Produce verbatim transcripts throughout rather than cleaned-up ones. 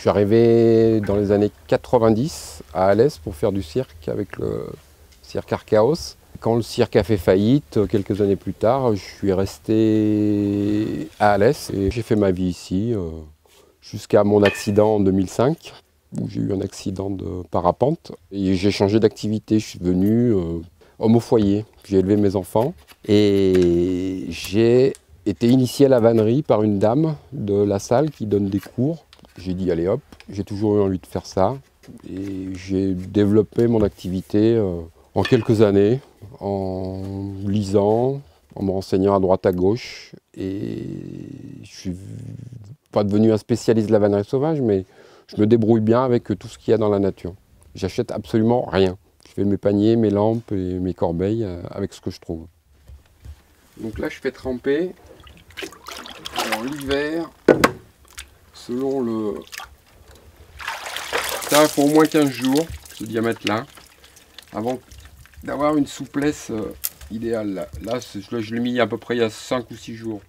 Je suis arrivé dans les années quatre-vingt-dix à Alès pour faire du cirque avec le cirque Archaos. Quand le cirque a fait faillite, quelques années plus tard, je suis resté à Alès et j'ai fait ma vie ici jusqu'à mon accident en deux mille cinq. Où j'ai eu un accident de parapente et j'ai changé d'activité. Je suis devenu euh, homme au foyer. J'ai élevé mes enfants et j'ai été initié à la vannerie par une dame de la salle qui donne des cours. J'ai dit allez hop, j'ai toujours eu envie de faire ça et j'ai développé mon activité euh, en quelques années en lisant, en me renseignant à droite à gauche et je suis pas devenu un spécialiste de la vannerie sauvage mais je me débrouille bien avec tout ce qu'il y a dans la nature. J'achète absolument rien. Je fais mes paniers, mes lampes et mes corbeilles avec ce que je trouve. Donc là, je fais tremper en l'hiver, selon le... Ça, il faut au moins quinze jours, ce diamètre-là, avant d'avoir une souplesse idéale. Là, je l'ai mis à peu près il y a cinq ou six jours.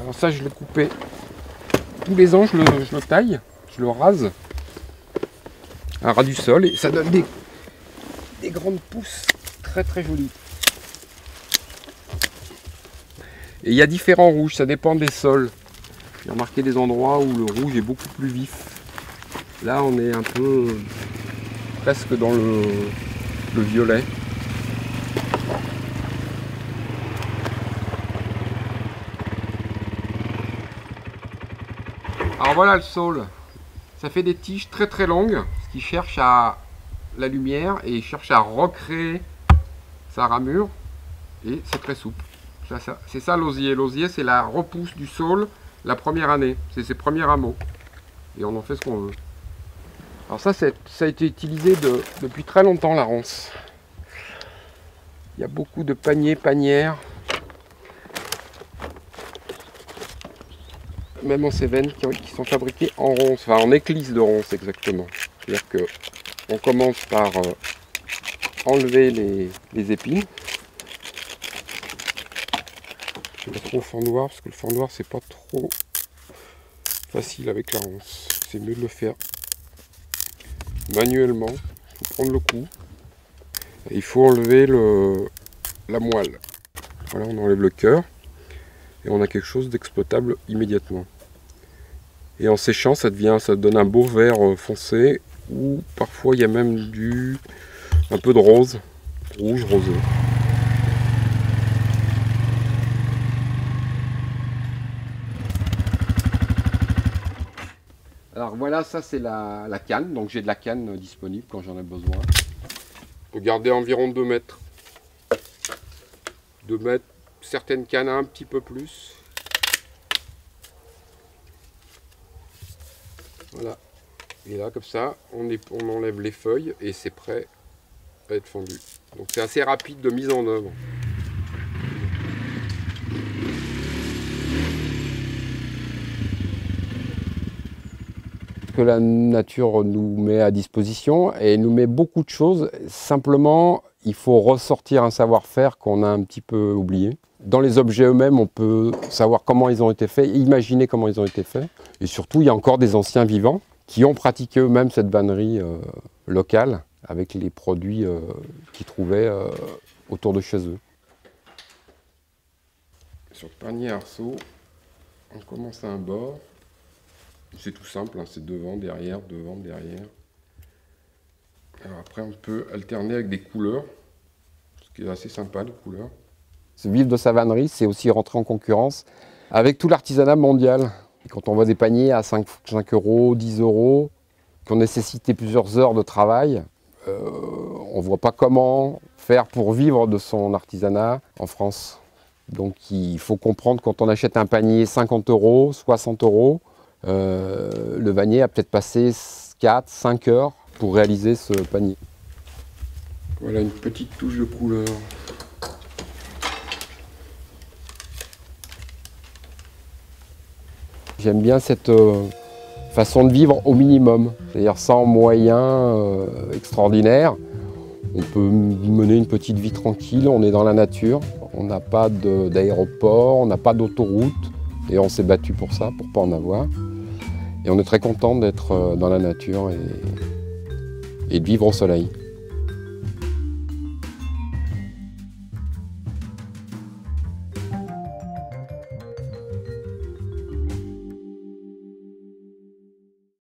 Alors ça, je le coupais tous les ans, je le, je le taille, je le rase à ras du sol et ça donne des, des grandes pousses très très jolies. Et il y a différents rouges, ça dépend des sols. J'ai remarqué des endroits où le rouge est beaucoup plus vif. Là, on est un peu euh, presque dans le, le violet. Alors voilà le saule, ça fait des tiges très très longues, ce qui cherche à la lumière et cherche à recréer sa ramure et c'est très souple. C'est ça l'osier, l'osier c'est la repousse du saule la première année, c'est ses premiers rameaux et on en fait ce qu'on veut. Alors ça, ça a été utilisé de, depuis très longtemps la ronce. Il y a beaucoup de paniers, panières. Même en Cévennes, qui sont fabriqués en ronces, enfin en éclisse de ronces exactement. C'est-à-dire qu'on commence par enlever les, les épines. Je vais mettre au fond noir, parce que le fond noir c'est pas trop facile avec la ronce. C'est mieux de le faire manuellement. Il faut prendre le coup. Et il faut enlever le, la moelle. Voilà, on enlève le cœur. Et on a quelque chose d'exploitable immédiatement. Et en séchant, ça devient, ça donne un beau vert foncé, ou parfois il y a même du, un peu de rose, rouge rosé. Alors voilà, ça c'est la, la canne, donc j'ai de la canne disponible quand j'en ai besoin. Regardez, environ deux mètres. deux mètres. Certaines cannes un petit peu plus. Voilà. Et là, comme ça, on, est, on enlève les feuilles et c'est prêt à être fondu. Donc c'est assez rapide de mise en œuvre. Que la nature nous met à disposition et nous met beaucoup de choses. Simplement, il faut ressortir un savoir-faire qu'on a un petit peu oublié. Dans les objets eux-mêmes, on peut savoir comment ils ont été faits, imaginer comment ils ont été faits. Et surtout, il y a encore des anciens vivants qui ont pratiqué eux-mêmes cette vannerie euh, locale avec les produits euh, qu'ils trouvaient euh, autour de chez eux. Sur le panier arceau, on commence à un bord. C'est tout simple, hein, c'est devant, derrière, devant, derrière. Alors après, on peut alterner avec des couleurs, ce qui est assez sympa, les couleurs. Ce vivre de sa vannerie, c'est aussi rentrer en concurrence avec tout l'artisanat mondial. Et quand on voit des paniers à cinq euros, dix euros, qui ont nécessité plusieurs heures de travail, euh, on ne voit pas comment faire pour vivre de son artisanat en France. Donc il faut comprendre, quand on achète un panier cinquante euros, soixante euros, euh, le vannier a peut-être passé quatre, cinq heures pour réaliser ce panier. Voilà une petite touche de couleur. J'aime bien cette euh, façon de vivre au minimum, c'est-à-dire sans moyens euh, extraordinaires. On peut mener une petite vie tranquille, on est dans la nature, on n'a pas d'aéroport, on n'a pas d'autoroute, et on s'est battu pour ça, pour ne pas en avoir. Et on est très content d'être dans la nature et, et de vivre au soleil.